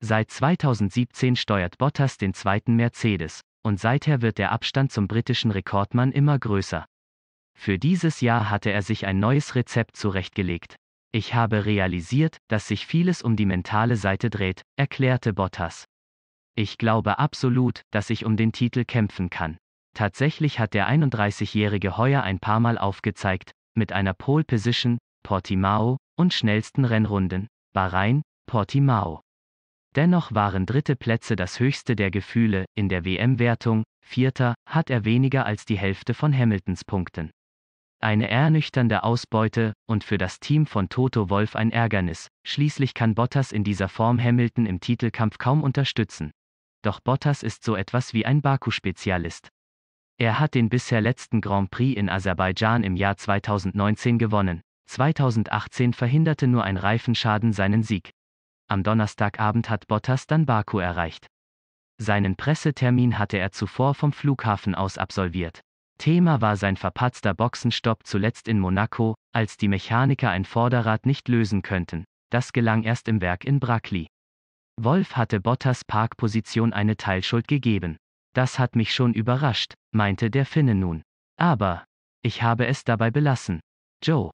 Seit 2017 steuert Bottas den zweiten Mercedes, und seither wird der Abstand zum britischen Rekordmann immer größer. Für dieses Jahr hatte er sich ein neues Rezept zurechtgelegt. Ich habe realisiert, dass sich vieles um die mentale Seite dreht, erklärte Bottas. Ich glaube absolut, dass ich um den Titel kämpfen kann. Tatsächlich hat der 31-Jährige heuer ein paar Mal aufgezeigt, mit einer Pole Position, Portimao, und schnellsten Rennrunden, Bahrain, Portimao. Dennoch waren dritte Plätze das höchste der Gefühle, in der WM-Wertung, vierter, hat er weniger als die Hälfte von Hamiltons Punkten. Eine ernüchternde Ausbeute, und für das Team von Toto Wolff ein Ärgernis, schließlich kann Bottas in dieser Form Hamilton im Titelkampf kaum unterstützen. Doch Bottas ist so etwas wie ein Baku-Spezialist. Er hat den bisher letzten Grand Prix in Aserbaidschan im Jahr 2019 gewonnen, 2018 verhinderte nur ein Reifenschaden seinen Sieg. Am Donnerstagabend hat Bottas dann Baku erreicht. Seinen Pressetermin hatte er zuvor vom Flughafen aus absolviert. Thema war sein verpatzter Boxenstopp zuletzt in Monaco, als die Mechaniker ein Vorderrad nicht lösen könnten. Das gelang erst im Werk in Brackley. Wolff hatte Bottas Parkposition eine Teilschuld gegeben. Das hat mich schon überrascht, meinte der Finne nun. Aber ich habe es dabei belassen. Joe.